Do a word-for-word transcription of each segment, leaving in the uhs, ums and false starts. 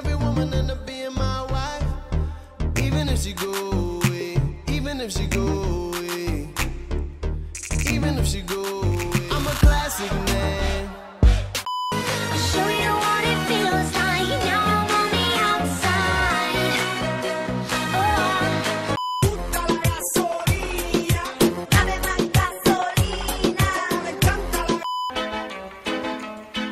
every woman end up being my wife. Even if she go away, even if she go away, even if she go away. I'm a classic man. I'll show you what it feels like. Now I'm on the outside. Tutta la gasolina, dame más gasolina. Me encanta la.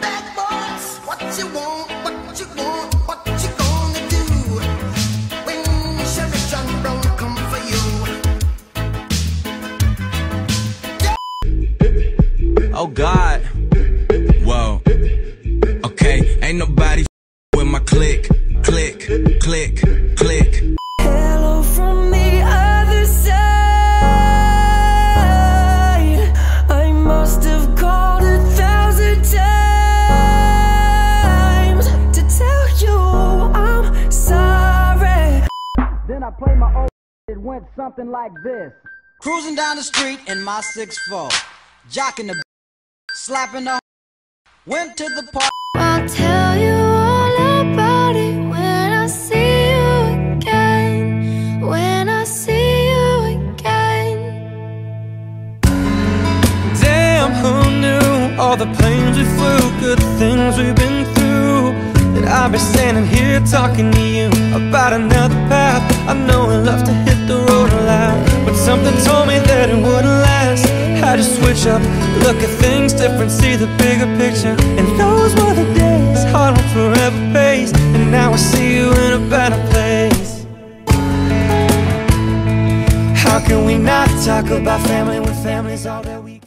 Bad boys, what you want? What you want? What you gonna do when Sherry John Brown come for you? Oh God, whoa, okay, ain't nobody with my click, click, click, click. Hello from the other side. I must have called a thousand times. I play my old, it went something like this. Cruising down the street in my six four, jocking the, slapping the, went to the park. I'll tell you all about it when I see you again, when I see you again. Damn, who knew all the planes we flew, good things we've been through. And I'll be standing here talking to you about another path. I know I love to hit the road a lot, but something told me that it wouldn't last. Had to switch up, look at things different, see the bigger picture. And those were the days, hard on forever pace. And now I see you in a better place. How can we not talk about family when family's all that we